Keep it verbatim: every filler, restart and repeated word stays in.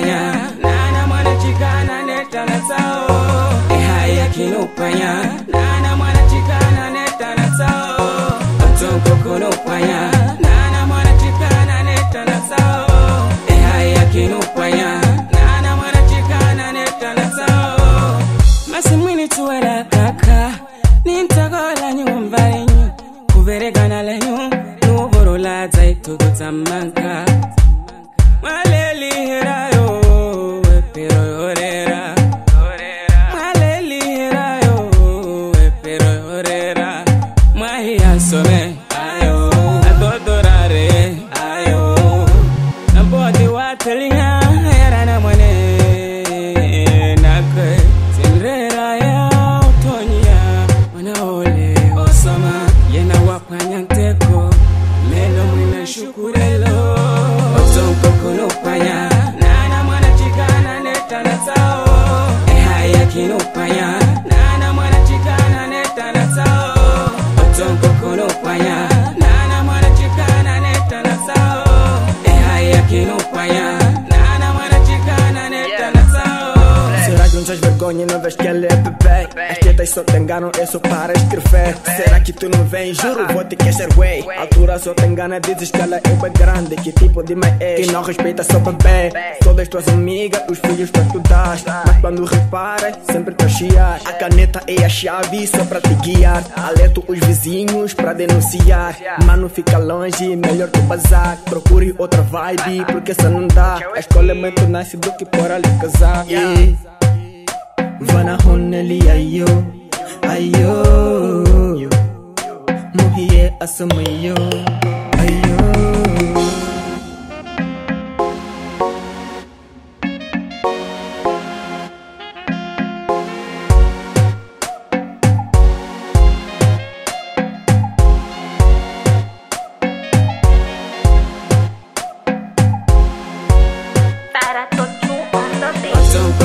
kinupanya nana mwana chikana neta na sao ehaya kinupanya nana mwana chikana neta na sao otongo kunupanya nana mwana chikana neta na sao ehaya kinupanya nana mwana chikana neta na sao masimwini tuwela kaka nintagola nyumba yenyu kuveregana lenyu nuborola zaitugo zamanka Maleli hera yo, pero yorera. Maleli hera yo, pero yorera. Mahi asome, ayo. Adodorare, ayo. Nabodi watelinga, hera na mwane. Nakwe, sinrera ya utonya. Wanaole, osoma, yena wapanyanteko. Melo mwina shukurelo. Kunupanya nana mwana chikana neta na sao ehaya kinupanya nana mwana chikana neta na sao otongo kunupanya nana mwana chikana neta na sao ehaya kinupanya nana mwana chikana neta na sao será que não tens vergonha não vês que ela é bebê as tetas só te enganam é só para escrever será que tu não vem juro vou te queixar way altura só te engana dizes que ela é bem grande que tipo de mãe é que não respeita só bebê todas tuas amigas os filhos para tu dar mas quando reparas sempre te chiar a caneta é a chave só para te guiar alerto os vizinhos para denunciar mano fica longe melhor tu bazar procure outra vibe porque essa não dá a escola é muito nice do que por ali casar yeah. Vana honeli ayo, ayo Muhiye asumayo, ayo Para todo mundo